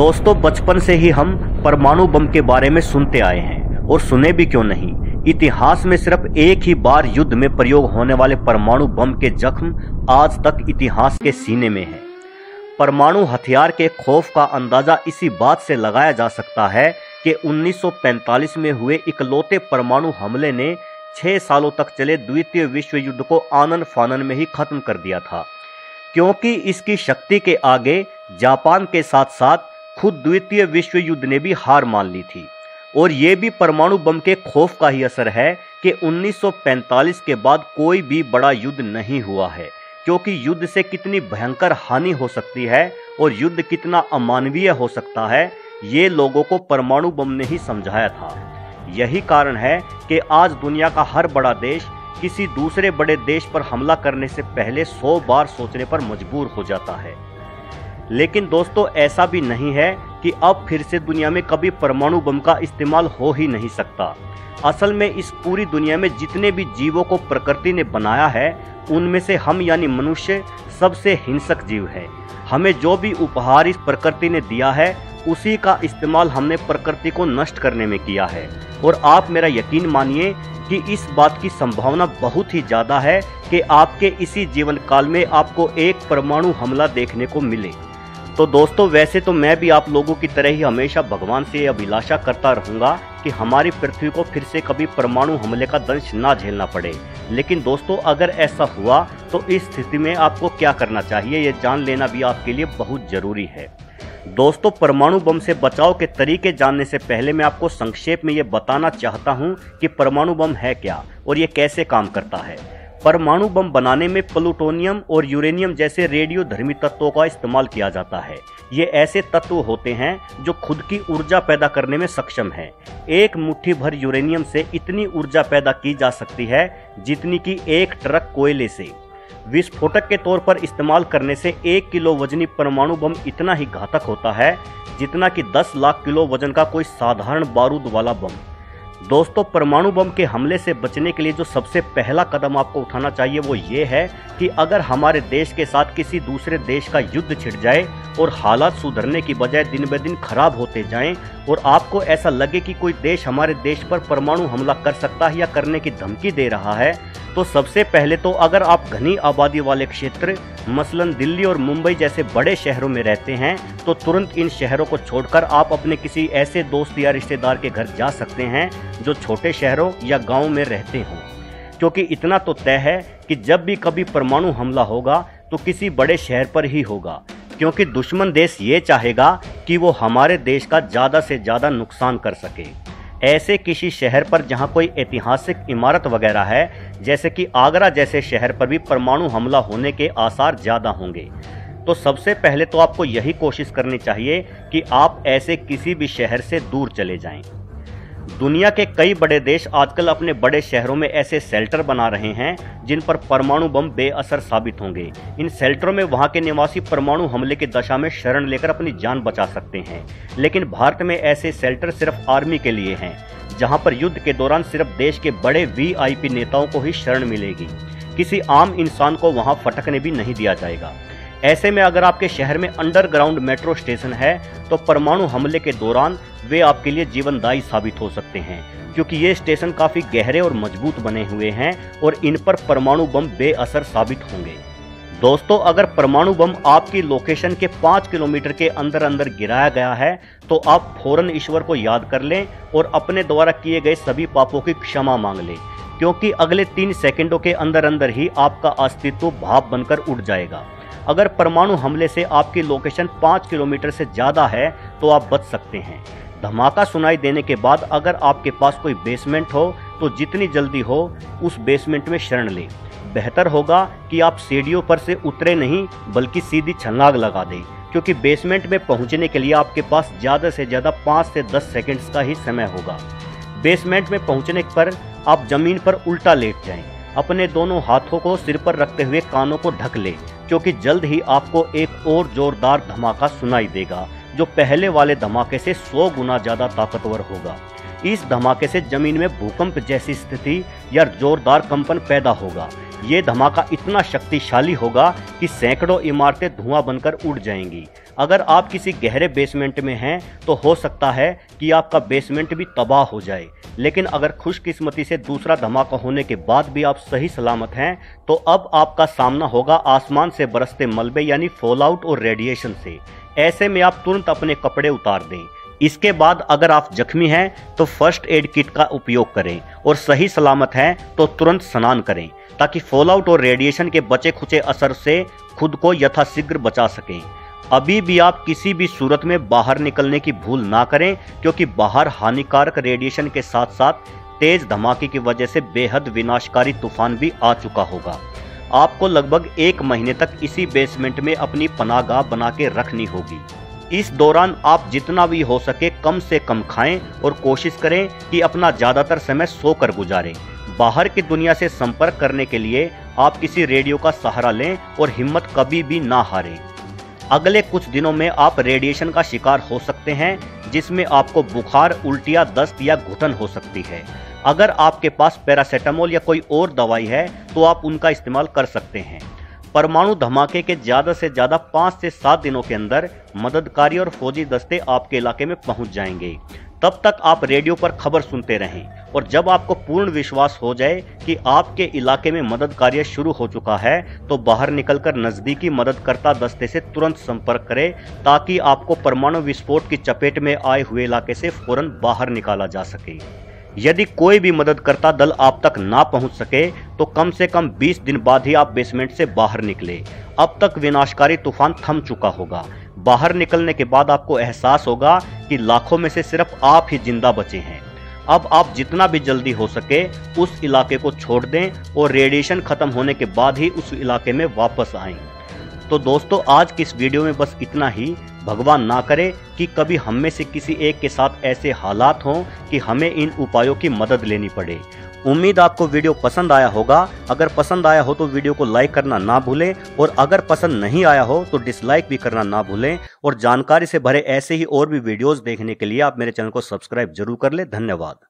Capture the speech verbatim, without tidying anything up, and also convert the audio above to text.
दोस्तों, बचपन से ही हम परमाणु बम के बारे में सुनते आए हैं और सुने भी क्यों नहीं। इतिहास में सिर्फ एक ही बार युद्ध में प्रयोग होने वाले परमाणु बम के जख्म आज तक इतिहास के सीने में है। परमाणु हथियार के खौफ का अंदाजा इसी बात से लगाया जा सकता है कि उन्नीस सौ पैंतालीस में हुए इकलौते परमाणु हमले ने छह सालों तक चले द्वितीय विश्व युद्ध को आनन फानन में ही खत्म कर दिया था, क्योंकि इसकी शक्ति के आगे जापान के साथ साथ खुद द्वितीय विश्व युद्ध ने भी हार मान ली थी। और ये भी परमाणु बम के खौफ का ही असर है कि उन्नीस सौ पैंतालीस के बाद कोई भी बड़ा युद्ध नहीं हुआ है, क्योंकि युद्ध से कितनी भयंकर हानि हो सकती है और युद्ध कितना अमानवीय हो सकता है, ये लोगों को परमाणु बम ने ही समझाया था। यही कारण है कि आज दुनिया का हर बड़ा देश किसी दूसरे बड़े देश पर हमला करने से पहले सौ बार सोचने पर मजबूर हो जाता है। लेकिन दोस्तों, ऐसा भी नहीं है कि अब फिर से दुनिया में कभी परमाणु बम का इस्तेमाल हो ही नहीं सकता। असल में इस पूरी दुनिया में जितने भी जीवों को प्रकृति ने बनाया है, उनमें से हम यानी मनुष्य सबसे हिंसक जीव है। हमें जो भी उपहार इस प्रकृति ने दिया है, उसी का इस्तेमाल हमने प्रकृति को नष्ट करने में किया है। और आप मेरा यकीन मानिए कि इस बात की संभावना बहुत ही ज़्यादा है कि आपके इसी जीवन काल में आपको एक परमाणु हमला देखने को मिले। तो दोस्तों, वैसे तो मैं भी आप लोगों की तरह ही हमेशा भगवान से अभिलाषा करता रहूँगा कि हमारी पृथ्वी को फिर से कभी परमाणु हमले का दंश ना झेलना पड़े। लेकिन दोस्तों, अगर ऐसा हुआ तो इस स्थिति में आपको क्या करना चाहिए, ये जान लेना भी आपके लिए बहुत ज़रूरी है। दोस्तों, परमाणु बम से बचाव के तरीके जानने से पहले मैं आपको संक्षेप में ये बताना चाहता हूँ कि परमाणु बम है क्या और ये कैसे काम करता है। परमाणु बम बनाने में प्लूटोनियम और यूरेनियम जैसे रेडियोधर्मी तत्वों का इस्तेमाल किया जाता है। ये ऐसे तत्व होते हैं जो खुद की ऊर्जा पैदा करने में सक्षम हैं। एक मुट्ठी भर यूरेनियम से इतनी ऊर्जा पैदा की जा सकती है जितनी कि एक ट्रक कोयले से। विस्फोटक के तौर पर इस्तेमाल करने से एक किलो वजनी परमाणु बम इतना ही घातक होता है जितना कि दस लाख किलो वजन का कोई साधारण बारूद वाला बम। दोस्तों, परमाणु बम के हमले से बचने के लिए जो सबसे पहला कदम आपको उठाना चाहिए वो ये है कि अगर हमारे देश के साथ किसी दूसरे देश का युद्ध छिड़ जाए और हालात सुधरने की बजाय दिन ब दिन खराब होते जाएं और आपको ऐसा लगे कि कोई देश हमारे देश पर परमाणु हमला कर सकता है या करने की धमकी दे रहा है, तो सबसे पहले तो अगर आप घनी आबादी वाले क्षेत्र मसलन दिल्ली और मुंबई जैसे बड़े शहरों में रहते हैं, तो तुरंत इन शहरों को छोड़कर आप अपने किसी ऐसे दोस्त या रिश्तेदार के घर जा सकते हैं जो छोटे शहरों या गाँव में रहते हों, क्योंकि इतना तो तय है कि जब भी कभी परमाणु हमला होगा तो किसी बड़े शहर पर ही होगा, क्योंकि दुश्मन देश ये चाहेगा कि वो हमारे देश का ज़्यादा से ज़्यादा नुकसान कर सके। ऐसे किसी शहर पर जहां कोई ऐतिहासिक इमारत वगैरह है, जैसे कि आगरा जैसे शहर पर भी परमाणु हमला होने के आसार ज़्यादा होंगे। तो सबसे पहले तो आपको यही कोशिश करनी चाहिए कि आप ऐसे किसी भी शहर से दूर चले जाएं। दुनिया के कई बड़े देश आजकल अपने बड़े शहरों में ऐसे शेल्टर बना रहे हैं जिन पर परमाणु बम बेअसर साबित होंगे। इन शेल्टरों में वहां के निवासी परमाणु हमले की दशा में शरण लेकर अपनी जान बचा सकते हैं। लेकिन भारत में ऐसे शेल्टर सिर्फ आर्मी के लिए हैं, जहां पर युद्ध के दौरान सिर्फ देश के बड़े वीआईपी नेताओं को ही शरण मिलेगी। किसी आम इंसान को वहाँ फटकने भी नहीं दिया जाएगा। ऐसे में अगर आपके शहर में अंडरग्राउंड मेट्रो स्टेशन है, तो परमाणु हमले के दौरान वे आपके लिए जीवनदायी साबित हो सकते हैं, क्योंकि ये स्टेशन काफ़ी गहरे और मजबूत बने हुए हैं और इन पर परमाणु बम बेअसर साबित होंगे। दोस्तों, अगर परमाणु बम आपकी लोकेशन के पाँच किलोमीटर के अंदर अंदर गिराया गया है, तो आप फौरन ईश्वर को याद कर लें और अपने द्वारा किए गए सभी पापों की क्षमा मांग लें, क्योंकि अगले तीन सेकेंडों के अंदर अंदर ही आपका अस्तित्व भाप बनकर उड़ जाएगा। अगर परमाणु हमले से आपकी लोकेशन पाँच किलोमीटर से ज़्यादा है, तो आप बच सकते हैं। धमाका सुनाई देने के बाद अगर आपके पास कोई बेसमेंट हो, तो जितनी जल्दी हो उस बेसमेंट में शरण लें। बेहतर होगा कि आप सीढ़ियों पर से उतरे नहीं, बल्कि सीधी छलांग लगा दें, क्योंकि बेसमेंट में पहुंचने के लिए आपके पास ज़्यादा से ज़्यादा पाँच से दस सेकेंड्स का ही समय होगा। बेसमेंट में पहुँचने पर आप ज़मीन पर उल्टा लेट जाएँ, अपने दोनों हाथों को सिर पर रखते हुए कानों को ढक लें, क्योंकि जल्द ही आपको एक और जोरदार धमाका सुनाई देगा जो पहले वाले धमाके से सौ गुना ज़्यादा ताकतवर होगा। इस धमाके से ज़मीन में भूकंप जैसी स्थिति या जोरदार कंपन पैदा होगा। ये धमाका इतना शक्तिशाली होगा कि सैकड़ों इमारतें धुआं बनकर उड़ जाएंगी। अगर आप किसी गहरे बेसमेंट में हैं तो हो सकता है कि आपका बेसमेंट भी तबाह हो जाए, लेकिन अगर खुशकिस्मती से दूसरा धमाका होने के बाद भी आप सही सलामत हैं तो अब आपका सामना होगा आसमान से बरसते मलबे यानी फॉलआउट और रेडिएशन से। ऐसे में आप तुरंत अपने कपड़े उतार दें। इसके बाद अगर आप जख्मी हैं तो फर्स्ट एड किट का उपयोग करें और सही सलामत हैं तो तुरंत स्नान करें ताकि फॉलआउट और रेडिएशन के बचे खुचे असर से खुद को यथाशीघ्र बचा सकें। अभी भी आप किसी भी सूरत में बाहर निकलने की भूल ना करें, क्योंकि बाहर हानिकारक रेडिएशन के साथ साथ तेज धमाके की वजह से बेहद विनाशकारी तूफान भी आ चुका होगा। आपको लगभग एक महीने तक इसी बेसमेंट में अपनी पनाहगाह बना के रखनी होगी। इस दौरान आप जितना भी हो सके कम से कम खाएं और कोशिश करें कि अपना ज़्यादातर समय सोकर गुजारें। बाहर की दुनिया से संपर्क करने के लिए आप किसी रेडियो का सहारा लें और हिम्मत कभी भी ना हारें। अगले कुछ दिनों में आप रेडिएशन का शिकार हो सकते हैं, जिसमें आपको बुखार, उल्टियाँ, दस्त या घुटन हो सकती है। अगर आपके पास पैरासीटामोल या कोई और दवाई है तो आप उनका इस्तेमाल कर सकते हैं। परमाणु धमाके के ज़्यादा से ज़्यादा पाँच से सात दिनों के अंदर मददकारी और फौजी दस्ते आपके इलाके में पहुंच जाएंगे। तब तक आप रेडियो पर खबर सुनते रहें और जब आपको पूर्ण विश्वास हो जाए कि आपके इलाके में मदद कार्य शुरू हो चुका है तो बाहर निकलकर नज़दीकी मददकर्ता दस्ते से तुरंत संपर्क करें ताकि आपको परमाणु विस्फोट की चपेट में आए हुए इलाके से फौरन बाहर निकाला जा सके। यदि कोई भी मददकर्ता दल आप तक ना पहुंच सके तो कम से कम बीस दिन बाद ही आप बेसमेंट से बाहर निकले। अब तक विनाशकारी तूफान थम चुका होगा। बाहर निकलने के बाद आपको एहसास होगा कि लाखों में से सिर्फ आप ही जिंदा बचे हैं। अब आप जितना भी जल्दी हो सके उस इलाके को छोड़ दें और रेडिएशन खत्म होने के बाद ही उस इलाके में वापस आएं। तो दोस्तों, आज की इस वीडियो में बस इतना ही। भगवान ना करे कि कभी हम में से किसी एक के साथ ऐसे हालात हों कि हमें इन उपायों की मदद लेनी पड़े। उम्मीद आपको वीडियो पसंद आया होगा। अगर पसंद आया हो तो वीडियो को लाइक करना ना भूलें और अगर पसंद नहीं आया हो तो डिसलाइक भी करना ना भूलें। और जानकारी से भरे ऐसे ही और भी वीडियोस देखने के लिए आप मेरे चैनल को सब्सक्राइब जरूर कर लें। धन्यवाद।